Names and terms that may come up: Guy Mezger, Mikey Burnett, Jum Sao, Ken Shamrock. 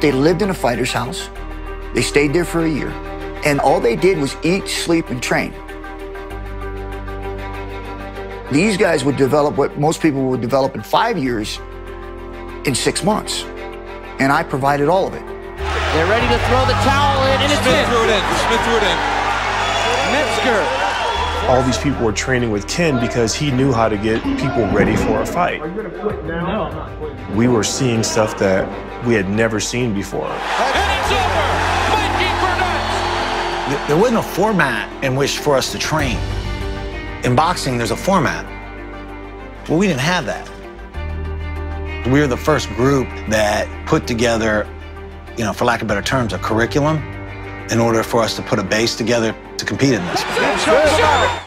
They lived in a fighter's house. They stayed there for a year. And all they did was eat, sleep, and train. These guys would develop what most people would develop in 5 years in 6 months. And I provided all of it. They're ready to throw the towel in, and it's in. Smith threw it in. Mezger. All these people were training with Ken because he knew how to get people ready for a fight. Are you going to quit now? No. We were seeing stuff that we had never seen before. And it's over! Mikey Burnett! There wasn't a format in which for us to train. In boxing, there's a format. Well, we didn't have that. We were the first group that put together, you know, for lack of better terms, a curriculum in order for us to put a base together to compete in this. That's good.